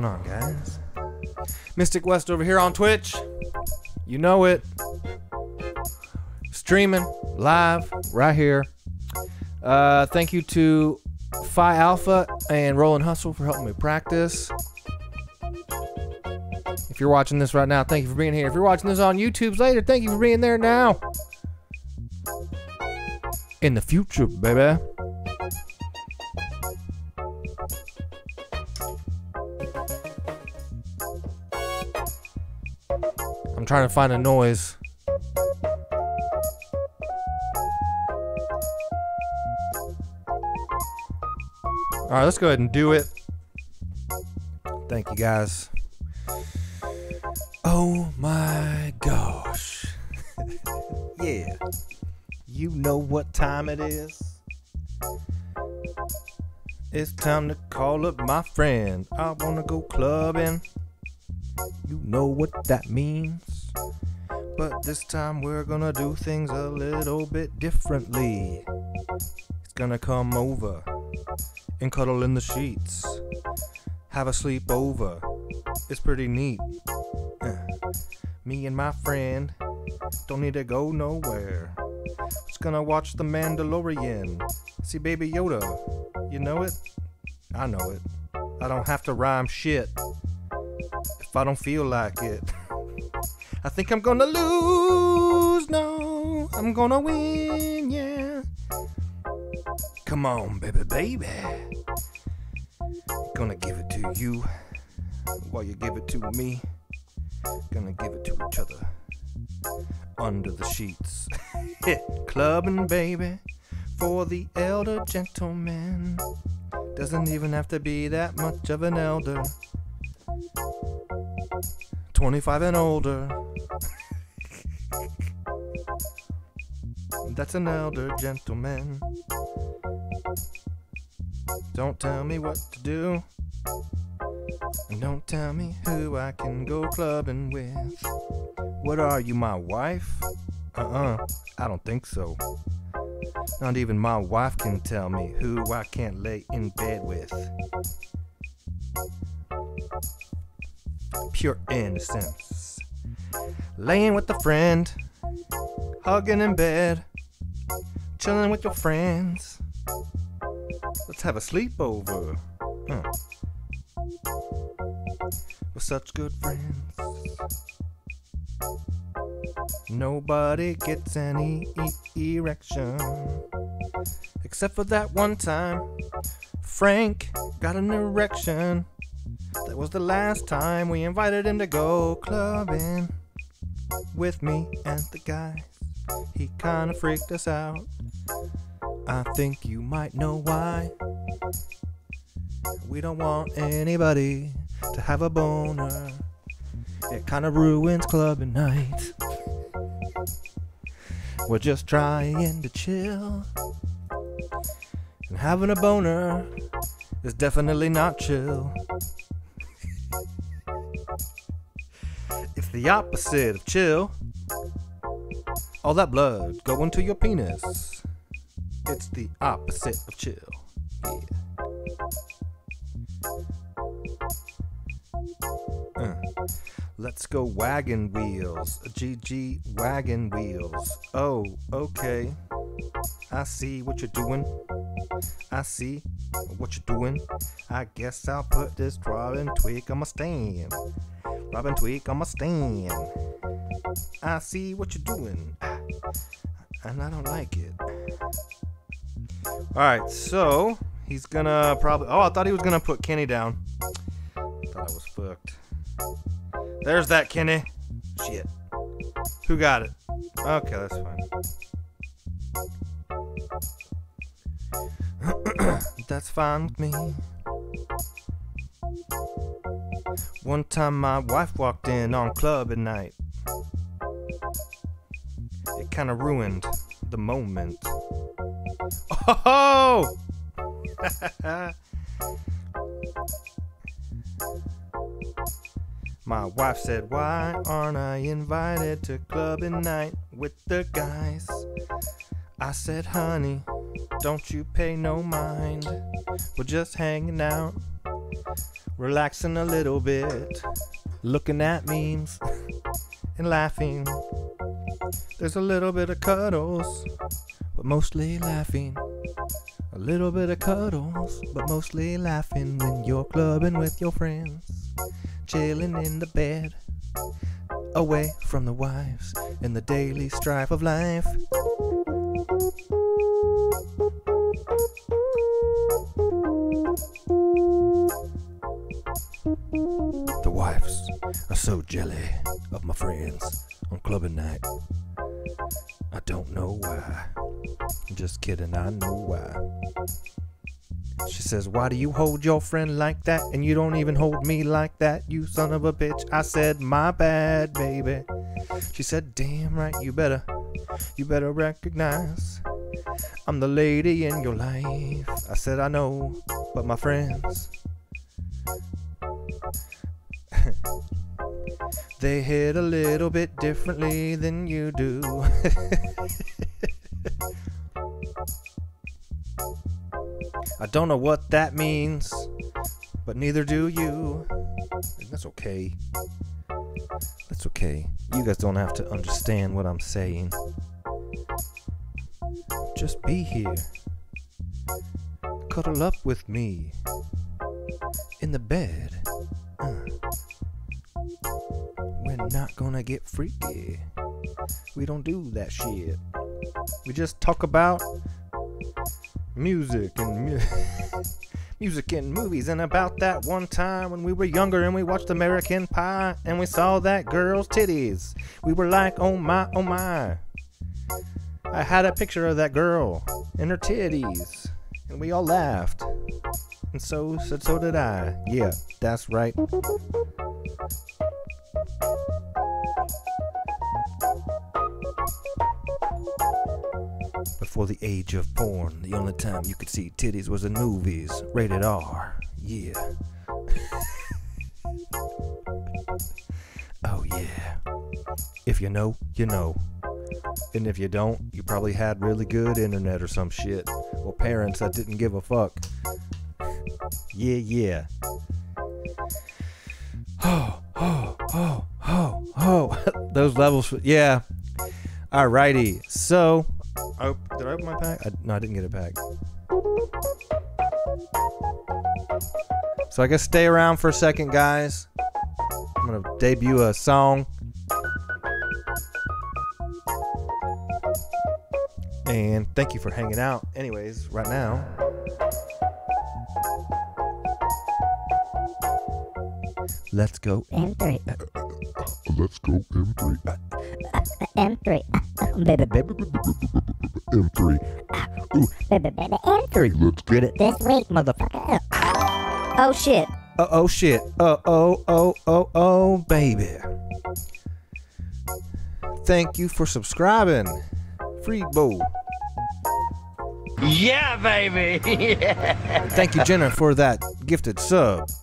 going on, guys? Mystic West over here on Twitch. You know it. Streaming live right here. Thank you to Phi Alpha and Rolling Hustle for helping me practice. If you're watching this right now, thank you for being here. If you're watching this on YouTube later, thank you for being there now. In the future, baby. I'm trying to find a noise. All right, let's go ahead and do it. Thank you, guys. Oh my gosh. Yeah. You know what time it is. It's time to call up my friend. I wanna go clubbing. You know what that means. But this time we're gonna do things a little bit differently. It's gonna come over and cuddle in the sheets. Have a sleepover. It's pretty neat. Me and my friend don't need to go nowhere. Just gonna watch The Mandalorian. See Baby Yoda. You know it? I know it. I don't have to rhyme shit if I don't feel like it. I think I'm gonna lose. No, I'm gonna win, yeah. Come on, baby, baby. Gonna give it to you while you give it to me. Gonna give it to each other under the sheets. Clubbing, baby, for the elder gentleman. Doesn't even have to be that much of an elder. 25 and older. That's an elder gentleman. Don't tell me what to do, and don't tell me who I can go clubbing with. What are you, my wife? I don't think so. Not even my wife can tell me who I can't lay in bed with. Pure innocence. Laying with a friend, hugging in bed, chilling with your friends. Let's have a sleepover. We're such good friends. Nobody gets any erection except for that one time Frank got an erection. That was the last time we invited him to go clubbing with me and the guys. He kinda freaked us out. I think you might know why. We don't want anybody to have a boner. It kinda ruins clubbing night. We're just trying to chill, and having a boner is definitely not chill. It's the opposite of chill. All that blood going to your penis. It's the opposite of chill. Yeah. Let's go wagon wheels. GG wagon wheels. Oh, okay. I see what you're doing. I see what you're doing. I guess I'll put this Robin Twig on my stand. Robin Twig on my stand. I see what you're doing. And I don't like it. Alright, so he's gonna probably... Oh, I thought he was gonna put Kenny down. I thought I was fucked. There's that Kenny. Shit. Who got it? Okay, that's fine. That's fine with me. One time my wife walked in on club at night. It kinda ruined the moment. Oh! My wife said, why aren't I invited to clubbing night with the guys? I said, honey, don't you pay no mind. We're just hanging out. relaxing a little bit, looking at memes and laughing. There's a little bit of cuddles, but mostly laughing. A little bit of cuddles, but mostly laughing when you're clubbing with your friends, chilling in the bed, away from the wives and the daily strife of life. The wives are so jelly of my friends on clubbing night. I don't know why. Just kidding, I know why. She says, why do you hold your friend like that? And you don't even hold me like that, you son of a bitch. I said, my bad, baby. She said, damn right, you better recognize I'm the lady in your life. I said, I know, but my friends, they hit a little bit differently than you do. I don't know what that means, but neither do you. And that's okay. That's okay. You guys don't have to understand what I'm saying. Just be here. Cuddle up with me. In the bed. We're not gonna get freaky. We don't do that shit. We just talk about music and music and movies, and about that one time when we were younger and we watched American Pie and we saw that girl's titties. We were like, oh my, oh my. I had a picture of that girl and her titties, and we all laughed. And so did I. Yeah, that's right. Before the age of porn, the only time you could see titties was in movies. Rated R. Yeah. Oh yeah. If you know, you know. And if you don't, you probably had really good internet or some shit. Or parents that didn't give a fuck. Yeah, yeah. Oh, oh, oh, oh, oh. Those levels, yeah. Alrighty, so... Oh, did I open my pack? No, I didn't get a pack. So I guess stay around for a second, guys. I'm going to debut a song. And thank you for hanging out. Anyways, right now... Let's go M3. Let's go M3. M3. Baby, baby, M3. Ooh, baby, baby, M3. Let's get it. This week, motherfucker. Oh, shit. Oh, shit. Oh, baby. Thank you for subscribing. Free Bo. Yeah, baby. Yeah. Thank you, Jenna, for that gifted sub.